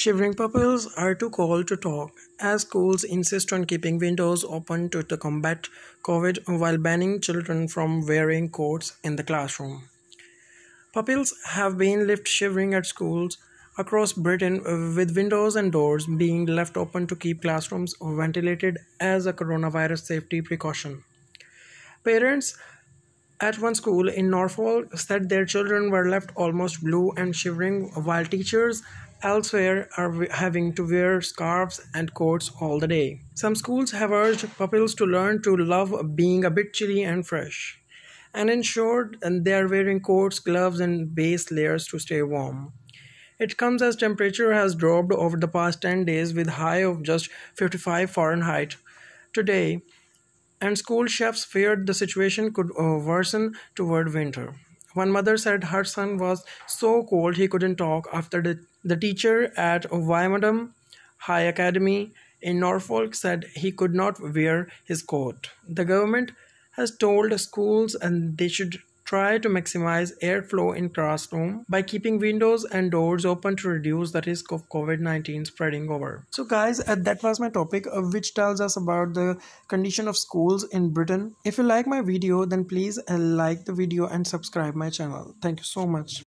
Shivering pupils are too cold to talk, as schools insist on keeping windows open to combat COVID while banning children from wearing coats in the classroom. Pupils have been left shivering at schools across Britain, with windows and doors being left open to keep classrooms ventilated as a coronavirus safety precaution. Parents at one school in Norfolk said their children were left almost blue and shivering, while teachers elsewhere are having to wear scarves and coats all the day. Some schools have urged pupils to learn to love being a bit chilly and fresh, and ensured they are wearing coats, gloves, and base layers to stay warm. It comes as temperature has dropped over the past 10 days with high of just 55 Fahrenheit today, and school chefs feared the situation could worsen toward winter. One mother said her son was so cold he couldn't talk after the teacher at Wymondham High Academy in Norfolk said he could not wear his coat. The government has told schools and they should try to maximize airflow in classroom by keeping windows and doors open to reduce the risk of COVID-19 spreading over. So guys, that was my topic, which tells us about the condition of schools in Britain. If you like my video, then please like the video and subscribe my channel. Thank you so much.